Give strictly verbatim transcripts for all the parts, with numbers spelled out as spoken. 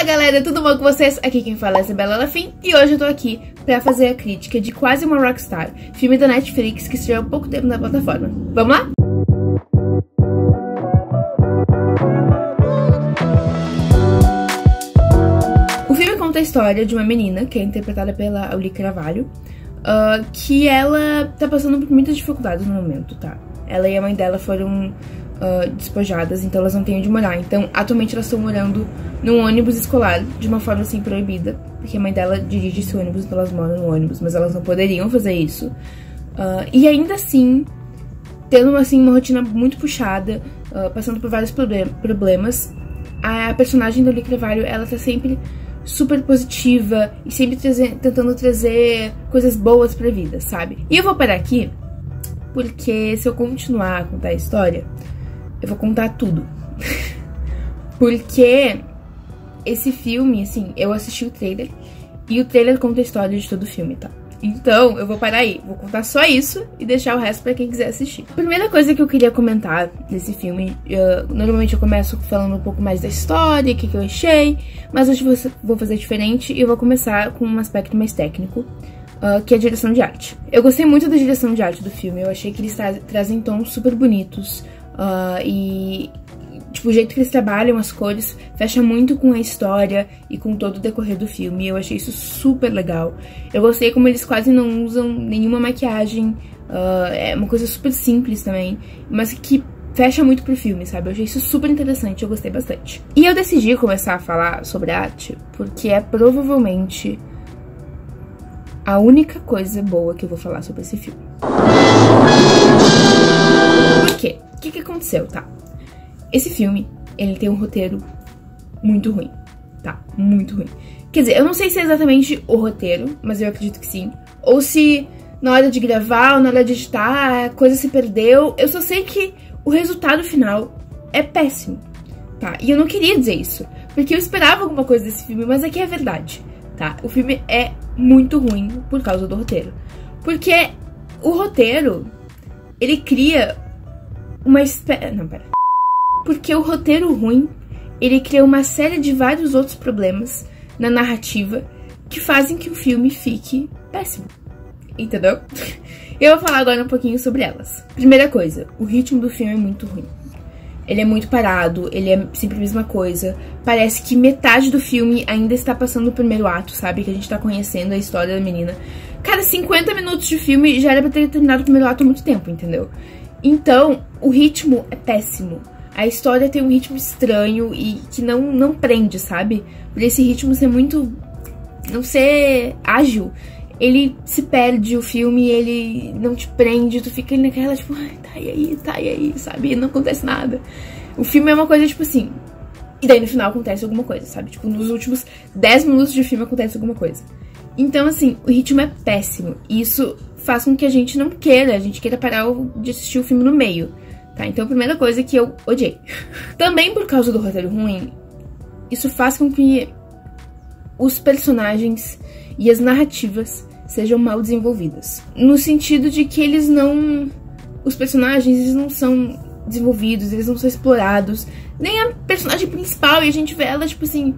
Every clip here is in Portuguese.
Fala galera, tudo bom com vocês? Aqui quem fala é Isabella Lafin e hoje eu tô aqui pra fazer a crítica de Quase Uma Rockstar, filme da Netflix que estreou há pouco tempo na plataforma. Vamos lá? O filme conta a história de uma menina, que é interpretada pela Auli'i Cravalho, uh, que ela tá passando por muitas dificuldades no momento, tá? Ela e a mãe dela foram Uh, despojadas, então elas não têm onde morar. Então, atualmente elas estão morando num ônibus escolar, de uma forma assim proibida, porque a mãe dela dirige esse ônibus, então elas moram no ônibus, mas elas não poderiam fazer isso. Uh, e ainda assim, tendo assim, uma rotina muito puxada, uh, passando por vários problem problemas, a personagem da Auli'i Cravalho, ela tá sempre super positiva e sempre trazer, tentando trazer coisas boas pra vida, sabe? E eu vou parar aqui, porque se eu continuar a contar a história, eu vou contar tudo. Porque esse filme, assim, eu assisti o trailer e o trailer conta a história de todo o filme, tá? Então, eu vou parar aí, vou contar só isso e deixar o resto pra quem quiser assistir. A primeira coisa que eu queria comentar desse filme, eu, normalmente eu começo falando um pouco mais da história, o que, que eu achei, mas hoje eu vou fazer diferente e eu vou começar com um aspecto mais técnico, uh, que é a direção de arte. Eu gostei muito da direção de arte do filme, eu achei que eles tra trazem tons super bonitos, Uh, e, tipo, o jeito que eles trabalham as cores fecha muito com a história e com todo o decorrer do filme. Eu achei isso super legal. Eu gostei como eles quase não usam nenhuma maquiagem. Uh, é uma coisa super simples também, mas que fecha muito pro filme, sabe? Eu achei isso super interessante, eu gostei bastante. E eu decidi começar a falar sobre a arte porque é provavelmente a única coisa boa que eu vou falar sobre esse filme. Por quê? O que, que aconteceu, tá? Esse filme, ele tem um roteiro muito ruim, tá? Muito ruim. Quer dizer, eu não sei se é exatamente o roteiro, mas eu acredito que sim. Ou se na hora de gravar, ou na hora de editar, a coisa se perdeu. Eu só sei que o resultado final é péssimo, tá? E eu não queria dizer isso, porque eu esperava alguma coisa desse filme, mas aqui é verdade, tá? O filme é muito ruim por causa do roteiro. Porque o roteiro, ele cria uma espécie... Não, pera. Porque o roteiro ruim, ele cria uma série de vários outros problemas na narrativa que fazem que o filme fique péssimo. Entendeu? Eu vou falar agora um pouquinho sobre elas. Primeira coisa, o ritmo do filme é muito ruim. Ele é muito parado, ele é sempre a mesma coisa. Parece que metade do filme ainda está passando o primeiro ato, sabe? Que a gente tá conhecendo a história da menina. Cara, cinquenta minutos de filme já era pra ter terminado o primeiro ato há muito tempo, entendeu? Então, o ritmo é péssimo. A história tem um ritmo estranho e que não, não prende, sabe? Por esse ritmo ser muito... não ser ágil. Ele se perde, o filme, ele não te prende. Tu fica naquela, tipo, ai, tá e aí, tá e aí, sabe? E não acontece nada. O filme é uma coisa, tipo assim... E daí no final acontece alguma coisa, sabe? Tipo, nos últimos dez minutos de filme acontece alguma coisa. Então, assim, o ritmo é péssimo. E isso... faz com que a gente não queira, a gente queira parar de assistir o filme no meio, tá? Então a primeira coisa que eu odiei. Também por causa do roteiro ruim, isso faz com que os personagens e as narrativas sejam mal desenvolvidas. No sentido de que eles não... os personagens, eles não são desenvolvidos, eles não são explorados. Nem a personagem principal, e a gente vê ela, tipo assim...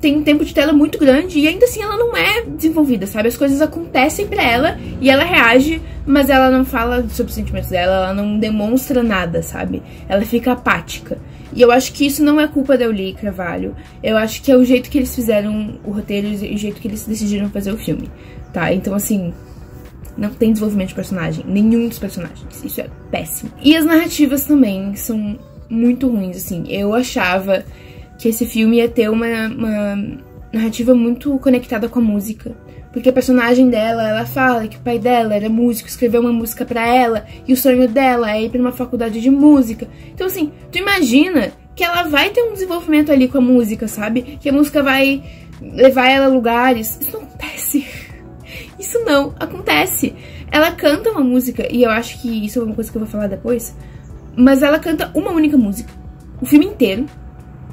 tem um tempo de tela muito grande e ainda assim ela não é desenvolvida, sabe? As coisas acontecem pra ela e ela reage, mas ela não fala sobre os sentimentos dela, ela não demonstra nada, sabe? Ela fica apática. E eu acho que isso não é culpa da Auli'i Cravalho. Eu acho que é o jeito que eles fizeram o roteiro e o jeito que eles decidiram fazer o filme, tá? Então, assim, não tem desenvolvimento de personagem, nenhum dos personagens. Isso é péssimo. E as narrativas também são muito ruins, assim. Eu achava... que esse filme ia ter uma, uma narrativa muito conectada com a música. Porque a personagem dela, ela fala que o pai dela era músico, escreveu uma música pra ela, e o sonho dela é ir pra uma faculdade de música. Então, assim, tu imagina que ela vai ter um desenvolvimento ali com a música, sabe? Que a música vai levar ela a lugares. Isso não acontece. Isso não acontece. Ela canta uma música, e eu acho que isso é uma coisa que eu vou falar depois, mas ela canta uma única música, o filme inteiro.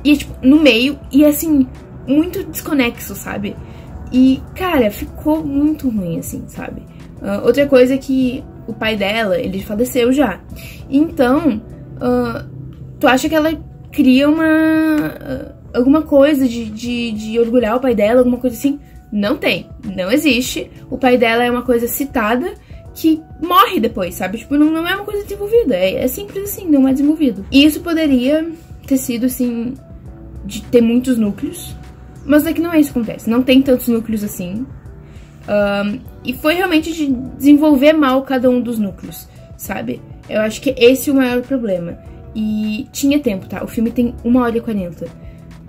E, tipo, no meio, e, assim, muito desconexo, sabe? E, cara, ficou muito ruim, assim, sabe? Uh, outra coisa é que o pai dela, ele faleceu já. Então, uh, tu acha que ela cria uma... Uh, alguma coisa de, de, de orgulhar o pai dela, alguma coisa assim. Não tem, não existe. O pai dela é uma coisa citada que morre depois, sabe? Tipo, não, não é uma coisa desenvolvida, é, é simples assim, não é desenvolvido. E isso poderia ter sido, assim, de ter muitos núcleos, mas é que não é isso que acontece, não tem tantos núcleos assim. Um, e foi realmente de desenvolver mal cada um dos núcleos, sabe? Eu acho que esse é o maior problema. E tinha tempo, tá? O filme tem uma hora e quarenta.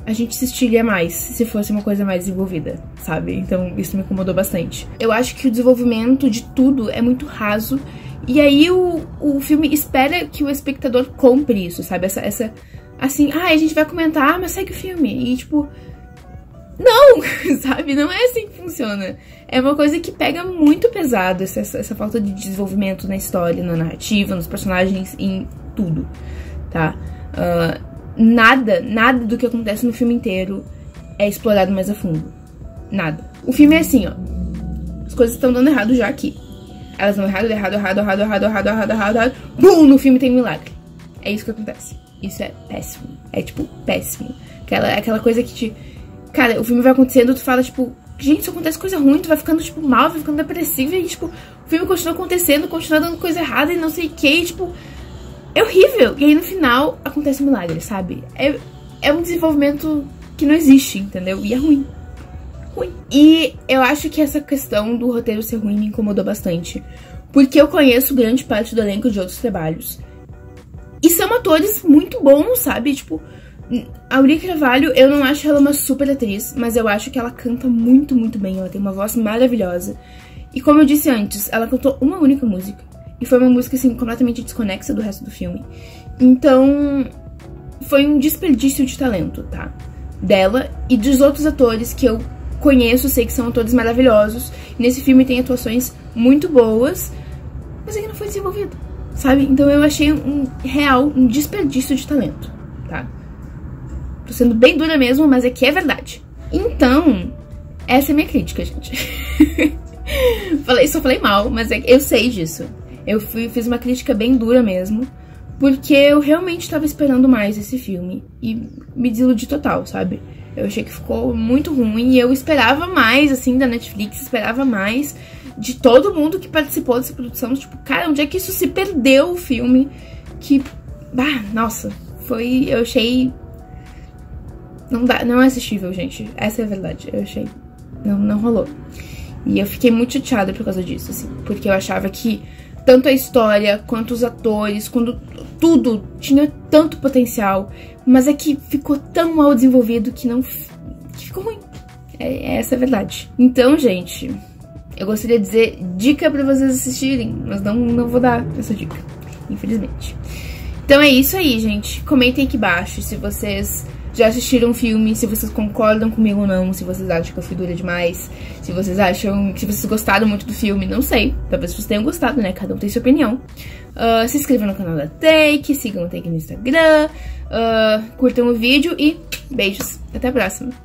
A gente se estiria mais se fosse uma coisa mais desenvolvida, sabe? Então isso me incomodou bastante. Eu acho que o desenvolvimento de tudo é muito raso. E aí o, o filme espera que o espectador compre isso, sabe? Essa, essa assim, ah, a gente vai comentar, ah, mas segue o filme. E tipo, não, sabe? Não é assim que funciona. É uma coisa que pega muito pesado, essa, essa falta de desenvolvimento na história, na narrativa, nos personagens, em tudo, tá? Uh, Nada, nada do que acontece no filme inteiro é explorado mais a fundo. Nada. O filme é assim, ó. As coisas estão dando errado já aqui. Elas dão errado, errado, errado, errado, errado, errado, errado, errado, errado. Bum! No filme tem um milagre. É isso que acontece. Isso é péssimo. É, tipo, péssimo. Aquela, aquela coisa que te... Cara, o filme vai acontecendo, tu fala, tipo... Gente, se acontece coisa ruim, tu vai ficando, tipo, mal, vai ficando depressivo. E, tipo, o filme continua acontecendo, continua dando coisa errada e não sei o que, e, tipo... É horrível. E aí no final acontece um milagre, sabe? É, é um desenvolvimento que não existe, entendeu? E é ruim. Ruim. E eu acho que essa questão do roteiro ser ruim me incomodou bastante. Porque eu conheço grande parte do elenco de outros trabalhos. E são atores muito bons, sabe? Tipo, a Auli'i Cravalho, eu não acho ela uma super atriz, mas eu acho que ela canta muito, muito bem. Ela tem uma voz maravilhosa. E como eu disse antes, ela cantou uma única música. E foi uma música, assim, completamente desconexa do resto do filme. Então, foi um desperdício de talento, tá? Dela e dos outros atores que eu conheço, sei que são atores maravilhosos. E nesse filme tem atuações muito boas, mas ainda não foi desenvolvido, sabe? Então eu achei um real, um desperdício de talento, tá? Tô sendo bem dura mesmo, mas é que é verdade. Então, essa é minha crítica, gente. falei, só falei mal, mas é que eu sei disso. Eu fui, fiz uma crítica bem dura mesmo, porque eu realmente tava esperando mais esse filme. E me desiludi total, sabe? Eu achei que ficou muito ruim e eu esperava mais, assim, da Netflix, esperava mais de todo mundo que participou dessa produção. Tipo, cara, onde é que isso se perdeu o filme? Que, bah, nossa, foi, eu achei... Não dá, não é assistível, gente. Essa é a verdade, eu achei. Não, não rolou. E eu fiquei muito chateada por causa disso, assim, porque eu achava que tanto a história, quanto os atores, quando tudo tinha tanto potencial, mas é que ficou tão mal desenvolvido que não que ficou ruim. É, essa é a verdade. Então, gente, eu gostaria de dizer dica pra vocês assistirem, mas não, não vou dar essa dica, infelizmente. Então é isso aí, gente. Comentem aqui embaixo se vocês já assistiram o filme, se vocês concordam comigo ou não, se vocês acham que eu fui dura demais, se vocês acham que se vocês gostaram muito do filme, não sei. Talvez vocês tenham gostado, né? Cada um tem sua opinião. Uh, se inscrevam no canal da Take, sigam a Take no Instagram, uh, curtam o vídeo e beijos. Até a próxima.